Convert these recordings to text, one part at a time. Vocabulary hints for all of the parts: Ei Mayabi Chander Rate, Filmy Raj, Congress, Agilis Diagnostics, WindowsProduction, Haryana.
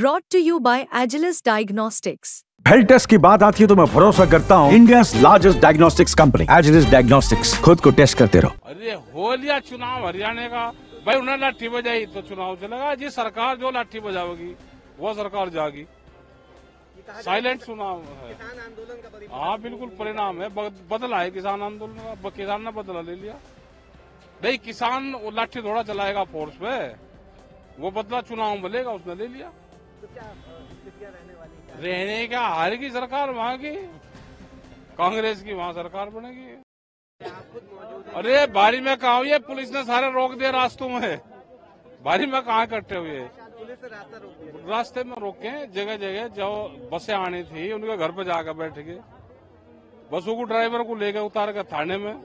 Brought to you by Agilis Diagnostics. Health test की बात आती है तो मैं भरोसा करता हूँ India's largest diagnostics company Agilis diagnostics. खुद को टेस्ट करते रहो। अरे हो लिया चुनाव हरियाणा का भाई, उन्हें लाठी बजाई तो चुनाव चलेगा। जी सरकार जो लाठी बजाएगी वो सरकार जाएगी। साइलेंट चुनाव है। हाँ बिल्कुल परिणाम है, बदला है किसान आंदोलन का। किसान ने बदला ले लिया। नहीं किसान लाठी थोड़ा चलाएगा फोर्स पे, वो बदला चुनाव में लेगा, उसने ले लिया। तो क्या रहने का हार की सरकार वहाँ की कांग्रेस की वहाँ सरकार बनेगी। अरे बारी में कहा हुई है, पुलिस ने सारे रोक दिए रास्तों में। बारी में कहाँ इकट्ठे हुए, रास्ते में रोके। जगह जगह जो बसें आनी थी उनके घर पे जाकर बैठ गए। बसों को ड्राइवर को लेकर उतार कर थाने में,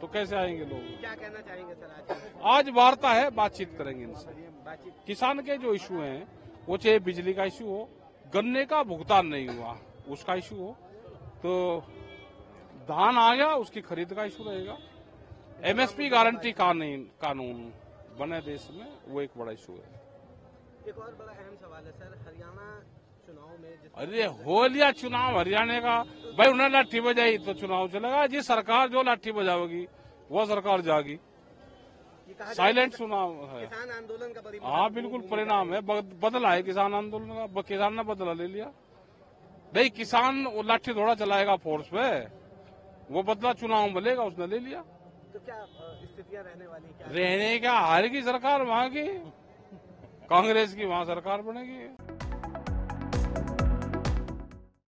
तो कैसे आएंगे लोग। क्या कहना चाहेंगे सर? आज वार्ता है, बातचीत करेंगे इनसे। किसान के जो इशू हैं, वो चाहे बिजली का इशू हो, गन्ने का भुगतान नहीं हुआ उसका इशू हो, तो धान आ गया उसकी खरीद का इशू रहेगा। एमएसपी गारंटी कानून बने देश में, वो एक बड़ा इशू है। एक और बड़ा अहम सवाल है सर, हरियाणा चुनाव में। अरे हो लिया चुनाव हरियाणा का भाई, उन्हें लाठी बजाई तो चुनाव चलेगा। जी सरकार जो लाठी बजाएगी वो सरकार जाएगी। साइलेंट चुनाव है। किसान आंदोलन का हाँ बिल्कुल परिणाम है, बदला है किसान आंदोलन का। किसान ने बदला ले लिया। नहीं किसान लाठी थोड़ा चलाएगा फोर्स पे, वो बदला चुनाव में लेगा, उसने ले लिया। तो क्या स्थितियां रहने वाली, क्या रहने का हार की सरकार वहाँ की कांग्रेस की वहाँ सरकार बनेगी।